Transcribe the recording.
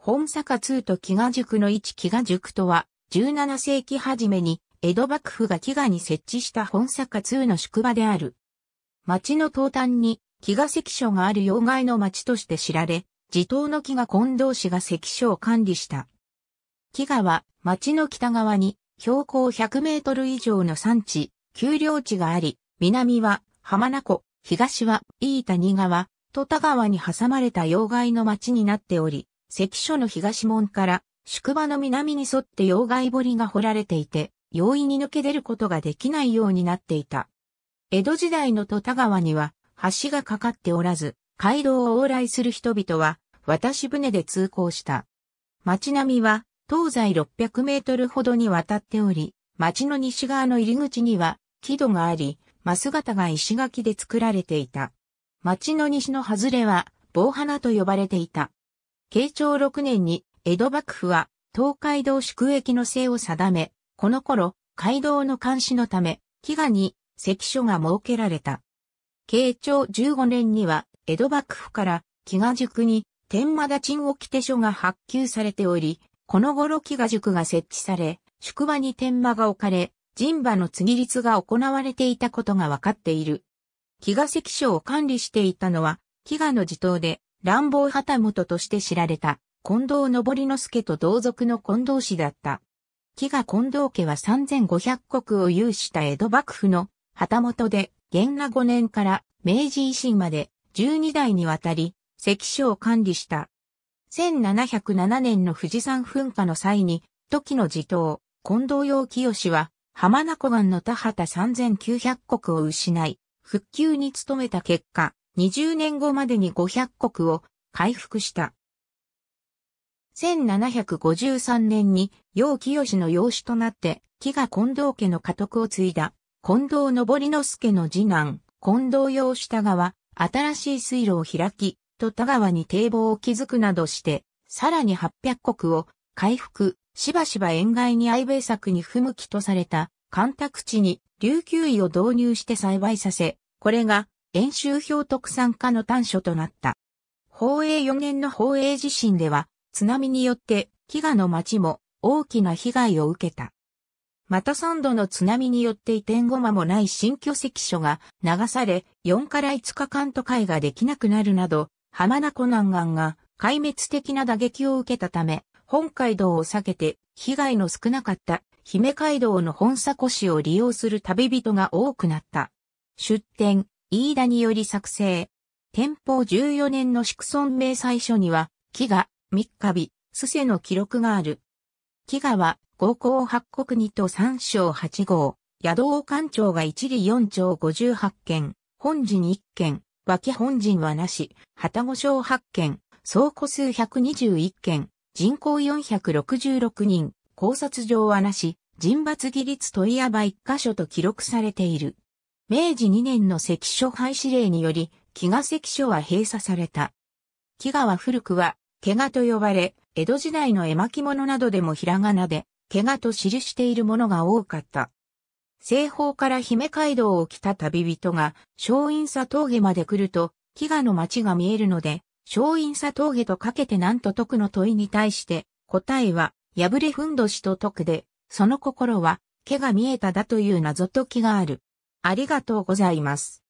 本坂通と飢餓塾の一飢餓塾とは、17世紀初めに江戸幕府が飢餓に設置した本坂通の宿場である。町の東端に飢餓関所がある要害の町として知られ、地頭の飢餓近藤氏が関所を管理した。飢餓は町の北側に標高100メートル以上の山地、丘陵地があり、南は浜名湖、東は飯谷川、戸田川に挟まれた要害の町になっており、関所の東門から宿場の南に沿って要害堀が掘られていて、容易に抜け出ることができないようになっていた。江戸時代の戸田川には橋がかかっておらず、街道を往来する人々は渡し船で通行した。町並みは東西600メートルほどにわたっており、町の西側の入り口には木戸があり、枡形が石垣で作られていた。町の西の外れは棒花と呼ばれていた。慶長6年に江戸幕府は東海道宿役の制を定め、この頃、街道の監視のため、飢餓に関所が設けられた。慶長15年には江戸幕府から飢餓塾に天満賃掟所が発給されており、この頃飢餓塾が設置され、宿場に天満が置かれ、人馬の継ぎ律が行われていたことが分かっている。飢餓関所を管理していたのは、飢餓の地頭で、乱暴旗本として知られた、近藤登之助と同族の近藤氏だった。飢餓近藤家は3500石を有した江戸幕府の旗本で、元和5年から明治維新まで12代にわたり、関所を管理した。1707年の富士山噴火の際に、土岐の地頭、近藤養清は、浜名湖岸の田畑3900石を失い、復旧に努めた結果、20年後までに500石を回復した。1753年に養清の養子となって、飢餓近藤家の家督を継いだ、近藤登之助の次男、近藤養下は、新しい水路を開き、戸田川に堤防を築くなどして、さらに800石を回復、しばしば沿岸に相米作に不向きとされた、干拓地に琉球医を導入して栽培させ、これが、遠州氷特産化の端緒となった。宝永4年の宝永地震では、津波によって、飢餓の町も大きな被害を受けた。また3度の津波によって移転後間もない新居関所が流され、4から5日間渡海ができなくなるなど、浜名湖南岸が壊滅的な打撃を受けたため、本街道を避けて被害の少なかった姫街道の本坂市を利用する旅人が多くなった。出典飯田により作成。天保14年の市区村明細書には、飢餓、三日日、すせの記録がある。飢餓は、五項八国二と三章八号、野道官庁が一里四町58件、本陣1件、脇本陣はなし、旗五章8件、総戸数121件、人口466人、考察場はなし、人罰義律問屋場1箇所と記録されている。明治2年の関所廃止令により、飢餓関所は閉鎖された。飢餓は古くは、けがと呼ばれ、江戸時代の絵巻物などでもひらがなで、けがと記しているものが多かった。西方から姫街道を来た旅人が、松陰佐峠まで来ると、飢餓の町が見えるので、松陰佐峠とかけて何と解くの問いに対して、答えは、破れふんどしと解くで、その心は、けが見えただという謎解きがある。ありがとうございます。